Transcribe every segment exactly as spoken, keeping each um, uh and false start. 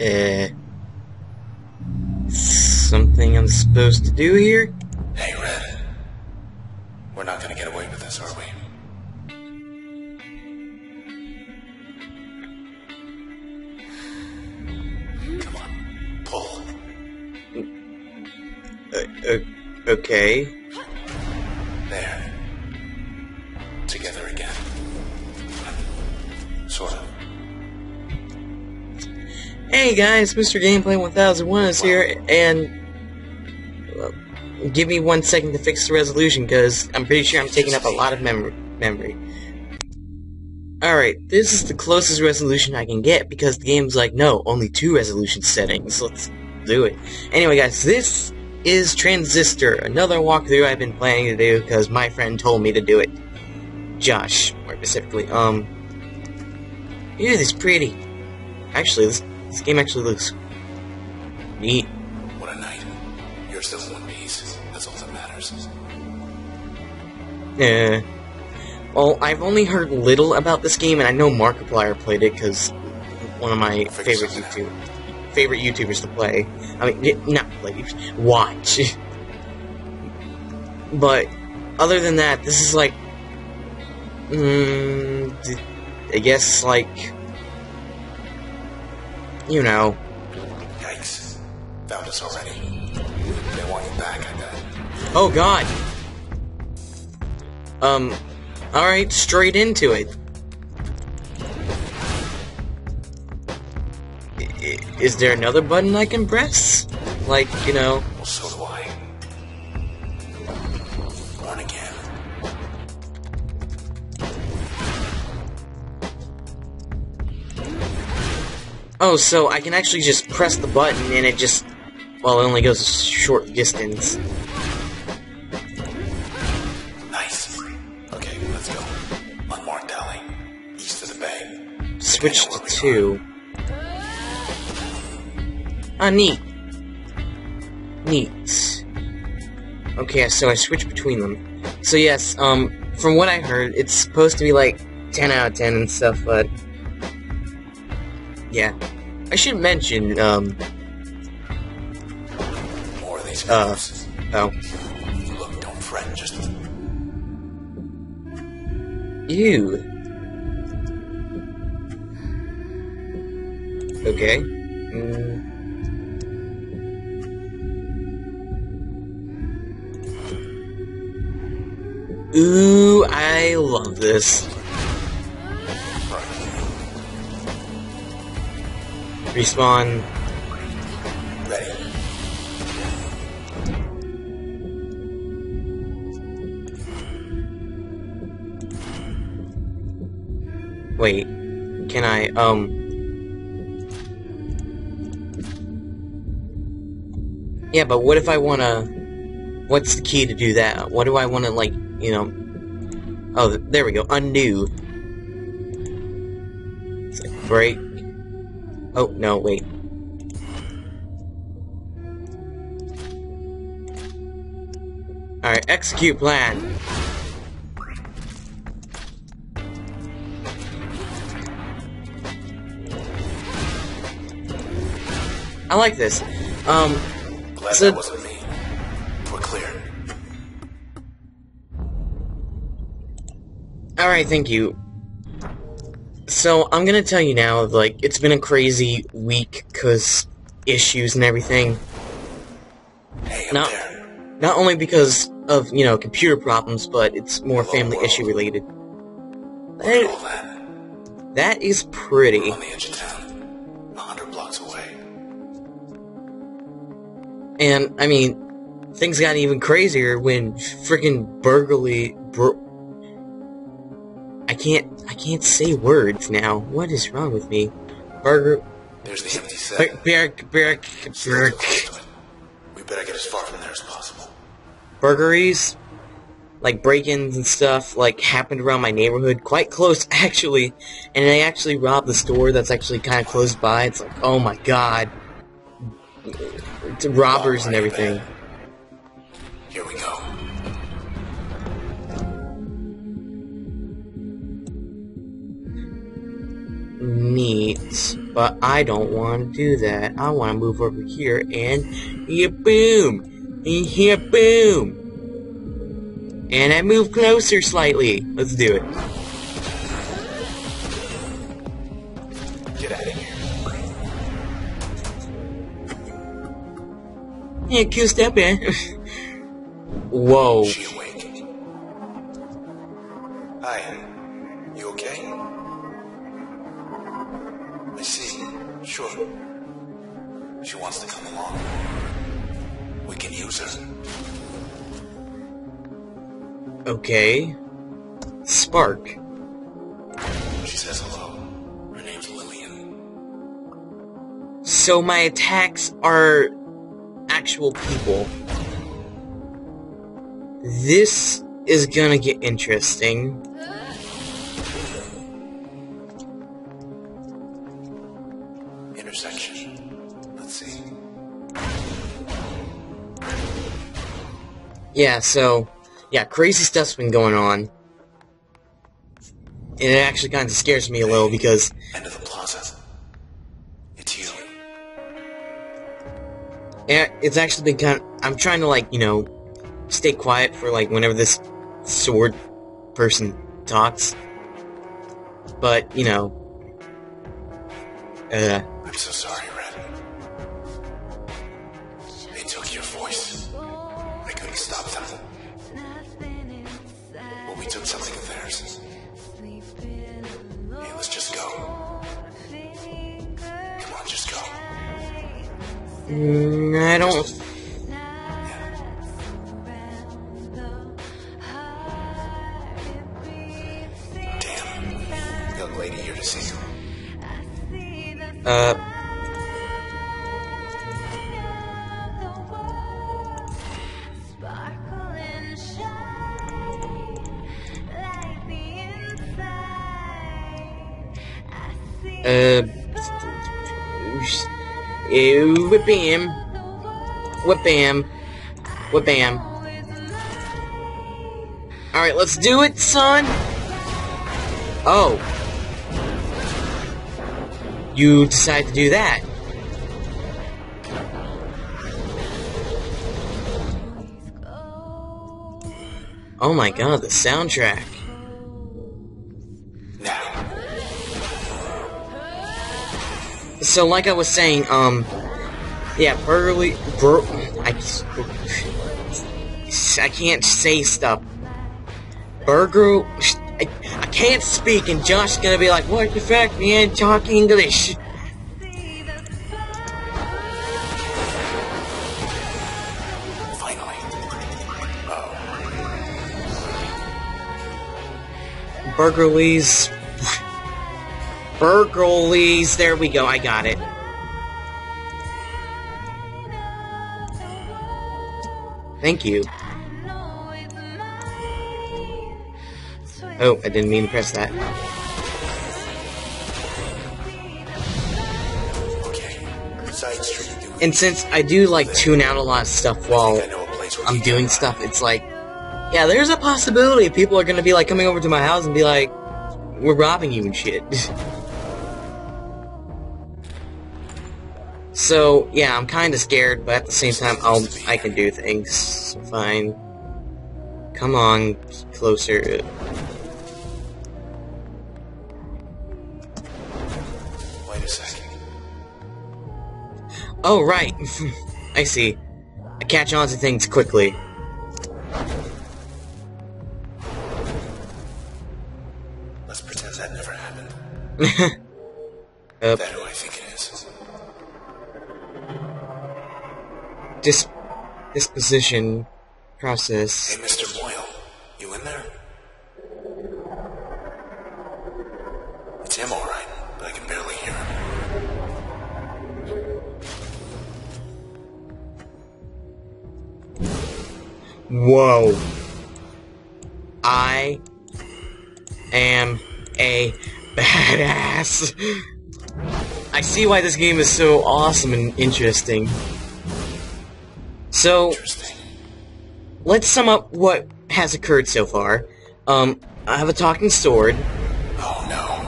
Uh, something I'm supposed to do here? Hey, Red. We're not gonna get away with this, are we? Come on, pull. Uh, uh, okay. There. Together again. Sort of. Hey guys, Mister Gameplay one thousand one is here, and well, give me one second to fix the resolution, because I'm pretty sure I'm taking up a lot of mem memory. Alright, this is the closest resolution I can get, because the game's like, no, only two resolution settings, let's do it. Anyway guys, this is Transistor, another walkthrough I've been planning to do, because my friend told me to do it. Josh, more specifically. Um, ew, this is pretty. Actually, this, this game actually looks neat. What a night. You're still in one piece. That's all that matters. Yeah. Well, I've only heard little about this game, and I know Markiplier played it, because one of my favorite YouTube, favorite YouTubers to play. I mean, not play, watch. But other than that, this is like... Mm, I guess, like, you know. Yikes. Found us already. They want you back, I bet. Oh, God. Um, alright, straight into it. I is there another button I can press? Like, you know. Well, so do I. Born again. Oh, so I can actually just press the button and it just... Well, it only goes a short distance. Nice. Okay, let's go. Unmarked alley. East of the bay. Switch to two. Ah, neat. Neat. Okay, so I switch between them. So yes, um, from what I heard, it's supposed to be like ten out of ten and stuff, but... Yeah. I should mention, um... More of these uh, oh. Look, don't fret, just... Ew. Okay. Mm. Ooh, I love this. Respawn. Ready. Wait, can I, um... Yeah, but what if I wanna... What's the key to do that? What do I wanna, like, you know... Oh, there we go, undo. It's like, break. Oh, no, wait. Alright, execute plan. I like this. Um, Glad so that wasn't me. We're clear. Alright, thank you. So, I'm gonna tell you now, like, it's been a crazy week, cause issues and everything. Hey, not, not only because of, you know, computer problems, but it's more Hello, family world. issue related. That, that is pretty. We're on the edge of town, a hundred blocks away. And, I mean, things got even crazier when freaking burglary... Bur I can't, I can't say words now. What is wrong with me? Burger... There's the empty set. Burg, burg, burg. We better get as far from there as possible. Burglaries, like break-ins and stuff, like happened around my neighborhood, quite close actually, and they actually robbed the store that's actually kind of close by. It's like, oh my god. It's robbers and everything. Here we go. neat, but I don't want to do that. I want to move over here and here boom, and here boom, and I move closer slightly. Let's do it. Get out of here. Yeah, cool step in. Whoa. She awakened. Hi. You okay? I see. Sure. She wants to come along. We can use her. Okay. Spark. She says hello. Her name's Lillian. So my attacks are actual people. This is gonna get interesting. Yeah, so, yeah, crazy stuff's been going on. And it actually kind of scares me a little because... End of the plaza. It's you. It's actually been kind of... I'm trying to, like, you know, stay quiet for, like, whenever this sword person talks. But, you know... Uh... I'm so sorry, Red. They took your voice. Stop them. Well, we took something of theirs. Hey, let's just go. Come on, just go. Mm, I don't... Just... Yeah. Damn. Young lady here to see you. Uh... Uh, whip him, whip him, whip him. All right, let's do it, son. Oh, you decide to do that. Oh my God, the soundtrack. So, like I was saying, um, yeah, burly, bur I, I can't say stuff, burger, I, I can't speak, and Josh's gonna be like, what the fuck, man, talk English. Finally. Oh. Burgerly's. Burgolies, there we go, I got it. Thank you. Oh, I didn't mean to press that. And since I do, like, tune out a lot of stuff while I'm doing stuff, it's like, yeah, there's a possibility people are gonna be, like, coming over to my house and be like, we're robbing you and shit. So, yeah, I'm kinda scared, but at the same time, I'll- I can do things. Fine. Come on, closer. Wait a second. Oh, right! I see. I catch on to things quickly. Let's pretend that never happened. uh, that who I think it is. Dis disposition process. Hey, Mister Boyle, you in there? It's him, all right, but I can barely hear him. Whoa! I am a badass. I see why this game is so awesome and interesting. So, let's sum up what has occurred so far. Um, I have a talking sword. Oh no.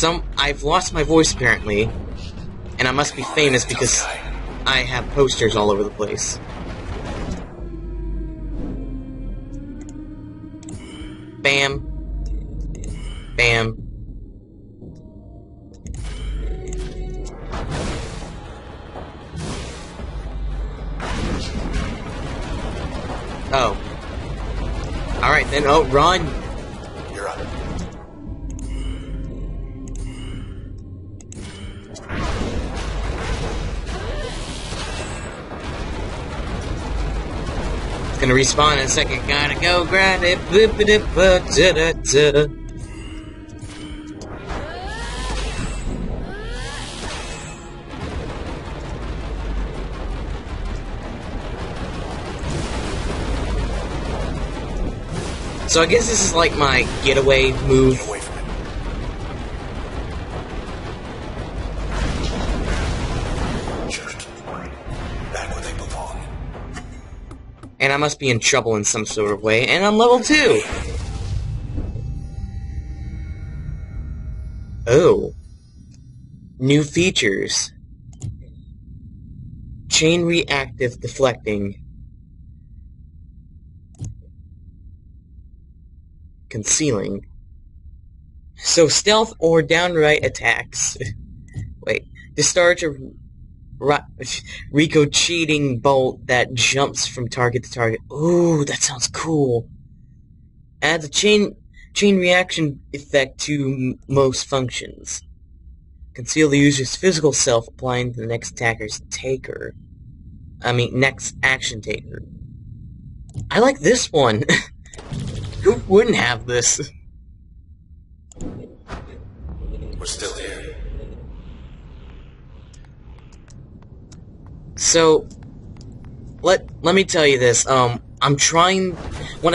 some I've lost my voice apparently, and I must be famous because I have posters all over the place. Bam. Bam. Oh. Alright then, oh, run! You're on it. Gonna respawn in a second. Gotta go grind it. Boop it up, da da da. So I guess this is like my getaway move. Get away from it. Back where they belong. And I must be in trouble in some sort of way, and I'm level two! Oh. New features. Chain reactive deflecting. Concealing. So stealth or downright attacks. Wait. Discharge a Rico cheating bolt that jumps from target to target. Ooh, that sounds cool. Add the chain chain reaction effect to most functions. Conceal the user's physical self, applying to the next attacker's taker. I mean, next action taker. I like this one. Who wouldn't have this? We're still here. So, let let me tell you this. Um, I'm trying. When I